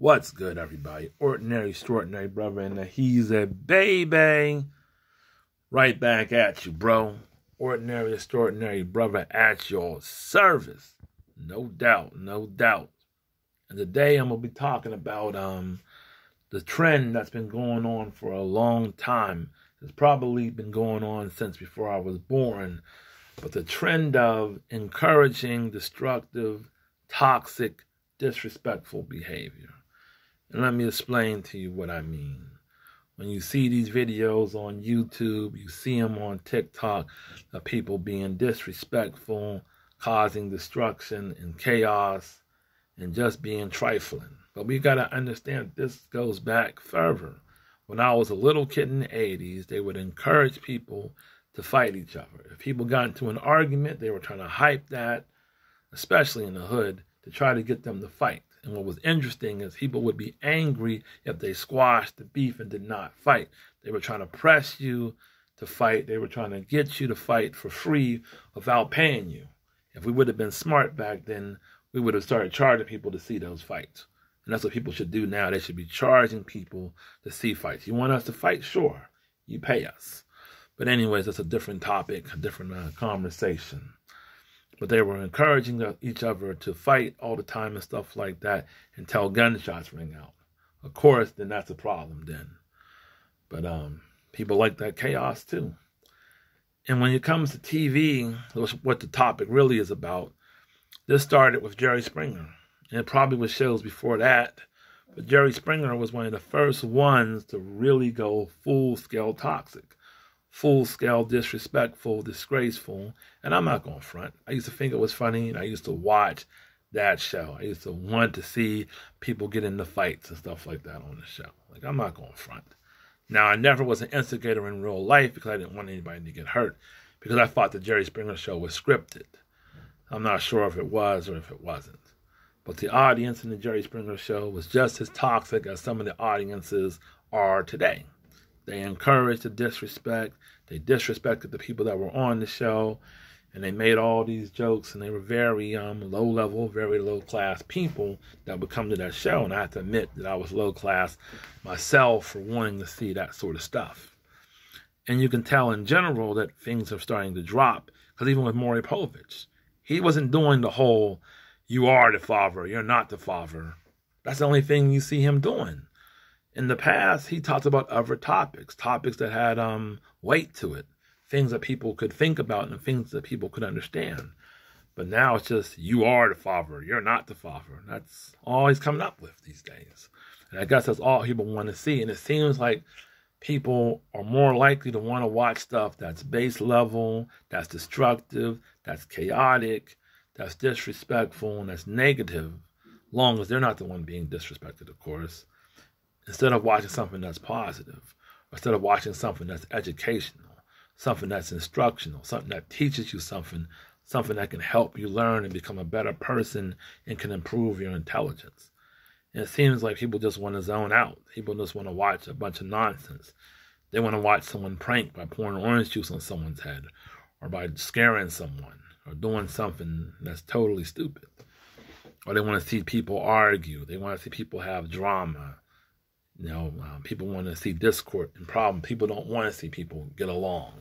What's good, everybody? Ordinary Extraordinary Brother, and he's a baby. Right back at you, bro. Ordinary Extraordinary Brother at your service. No doubt, no doubt. And today I'm going to be talking about the trend that's been going on for a long time. It's probably been going on since before I was born. But the trend of encouraging destructive, toxic, disrespectful behavior. And let me explain to you what I mean. When you see these videos on YouTube, you see them on TikTok, of people being disrespectful, causing destruction and chaos, and just being trifling. But we got to understand this goes back further. When I was a little kid in the 80s, they would encourage people to fight each other. If people got into an argument, they were trying to hype that, especially in the hood, to try to get them to fight. And what was interesting is people would be angry if they squashed the beef and did not fight. They were trying to press you to fight. They were trying to get you to fight for free without paying you. If we would have been smart back then, we would have started charging people to see those fights. And that's what people should do now. They should be charging people to see fights. You want us to fight? Sure. You pay us. But anyways, that's a different topic, a different conversation. But they were encouraging each other to fight all the time and stuff like that until gunshots ring out. Of course, then that's a problem then. But people like that chaos too. And when it comes to TV, what the topic really is about, this started with Jerry Springer. And it probably was shows before that. But Jerry Springer was one of the first ones to really go full-scale toxic. Full-scale, disrespectful, disgraceful, and I'm not going to front. I used to think it was funny, and I used to watch that show. I used to want to see people get into fights and stuff like that on the show. Like, I'm not going to front. Now, I never was an instigator in real life because I didn't want anybody to get hurt because I thought the Jerry Springer show was scripted. I'm not sure if it was or if it wasn't. But the audience in the Jerry Springer show was just as toxic as some of the audiences are today. They encouraged the disrespect. They disrespected the people that were on the show. And they made all these jokes. And they were very low-level, very low-class people that would come to that show. And I have to admit that I was low-class myself for wanting to see that sort of stuff. And you can tell in general that things are starting to drop. Because even with Maury Povich, he wasn't doing the whole, you are the father, you're not the father. That's the only thing you see him doing. In the past, he talked about other topics, topics that had weight to it, things that people could think about and things that people could understand. But now it's just, you are the father, you're not the father. That's all he's coming up with these days. And I guess that's all people want to see. And it seems like people are more likely to want to watch stuff that's base level, that's destructive, that's chaotic, that's disrespectful, and that's negative, long as they're not the one being disrespected, of course. Instead of watching something that's positive, instead of watching something that's educational, something that's instructional, something that teaches you something, something that can help you learn and become a better person and can improve your intelligence. And it seems like people just want to zone out. People just want to watch a bunch of nonsense. They want to watch someone prank by pouring orange juice on someone's head or by scaring someone or doing something that's totally stupid. Or they want to see people argue. They want to see people have drama. You know, people want to see discord and problem. People don't want to see people get along.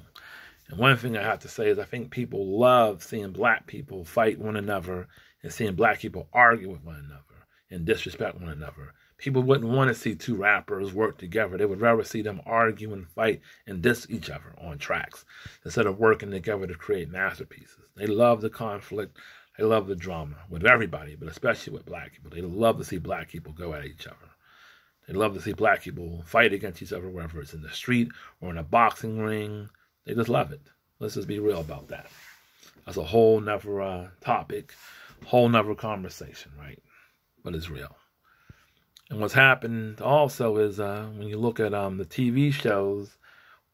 And one thing I have to say is I think people love seeing black people fight one another and seeing black people argue with one another and disrespect one another. People wouldn't want to see two rappers work together. They would rather see them argue and fight and diss each other on tracks instead of working together to create masterpieces. They love the conflict. They love the drama with everybody, but especially with black people. They love to see black people go at each other. They love to see black people fight against each other, whether it's in the street or in a boxing ring. They just love it. Let's just be real about that. That's a whole nother topic, whole nother conversation, right? But it's real. And what's happened also is when you look at the TV shows,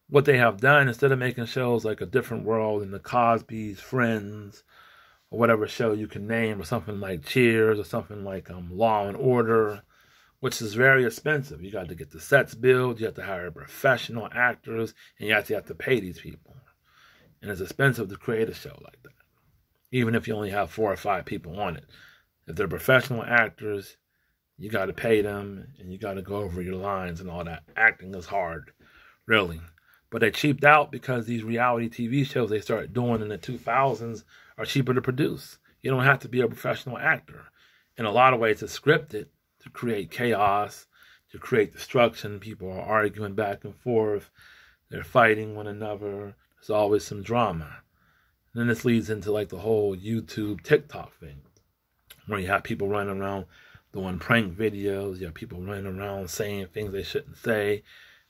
what they have done, instead of making shows like A Different World and The Cosby's Friends, or whatever show you can name, or something like Cheers, or something like Law and Order, which is very expensive. You got to get the sets built, you have to hire professional actors, and you actually have to pay these people. And it's expensive to create a show like that, even if you only have 4 or 5 people on it. If they're professional actors, You got to pay them, and you got to go over your lines and all that. Acting is hard, really. But they cheaped out because these reality TV shows they started doing in the 2000s are cheaper to produce. You don't have to be a professional actor. In a lot of ways, it's scripted to create chaos, to create destruction. People are arguing back and forth. They're fighting one another. There's always some drama. And then this leads into like the whole YouTube, TikTok thing, where you have people running around doing prank videos. You have people running around saying things they shouldn't say,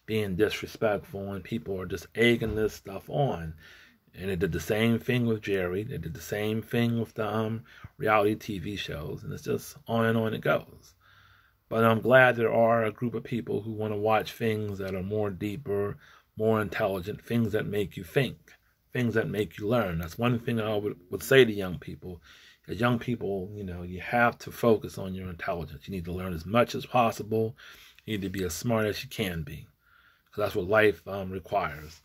being disrespectful, and people are just egging this stuff on. And they did the same thing with Jerry. They did the same thing with the reality TV shows. And it's just on and on it goes. But I'm glad there are a group of people who want to watch things that are more deeper, more intelligent, things that make you think, things that make you learn. That's one thing I would say to young people. As young people, you know, you have to focus on your intelligence. You need to learn as much as possible. You need to be as smart as you can be. So that's what life requires.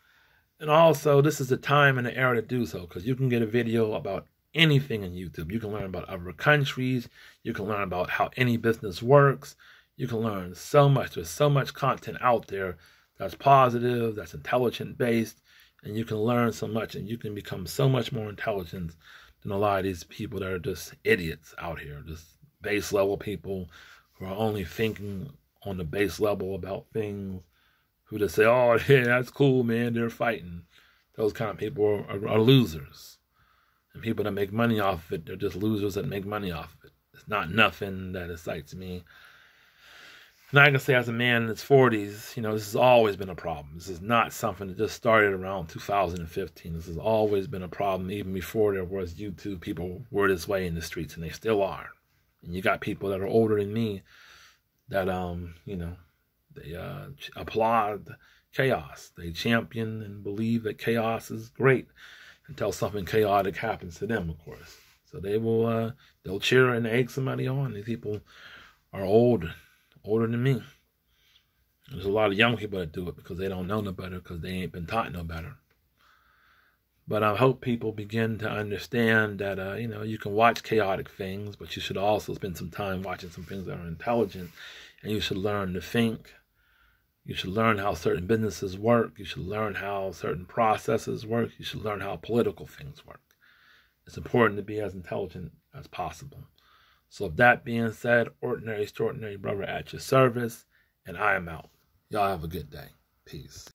And also, this is the time and the era to do so, because you can get a video about anything on YouTube. You can learn about other countries. You can learn about how any business works. You can learn so much. There's so much content out there that's positive, that's intelligent-based, and you can learn so much, and you can become so much more intelligent than a lot of these people that are just idiots out here, just base-level people who are only thinking on the base level about things, who just say, oh, yeah, that's cool, man, they're fighting. Those kind of people are losers. And people that make money off of it, they're just losers that make money off of it. It's not nothing that excites me. And I can say as a man in his 40s, you know, this has always been a problem. This is not something that just started around 2015. This has always been a problem. Even before there was YouTube, people were this way in the streets, and they still are. And you got people that are older than me that, you know, they applaud chaos. They champion and believe that chaos is great until something chaotic happens to them, of course. So they will, they'll cheer and egg somebody on. These people are older than me. There's a lot of young people that do it because they don't know no better, because they ain't been taught no better. But I hope people begin to understand that, you know, you can watch chaotic things, but you should also spend some time watching some things that are intelligent. And you should learn to think. You should learn how certain businesses work. You should learn how certain processes work. You should learn how political things work. It's important to be as intelligent as possible. So with that being said, Ordinary Extraordinary Brother at your service, and I am out. Y'all have a good day. Peace.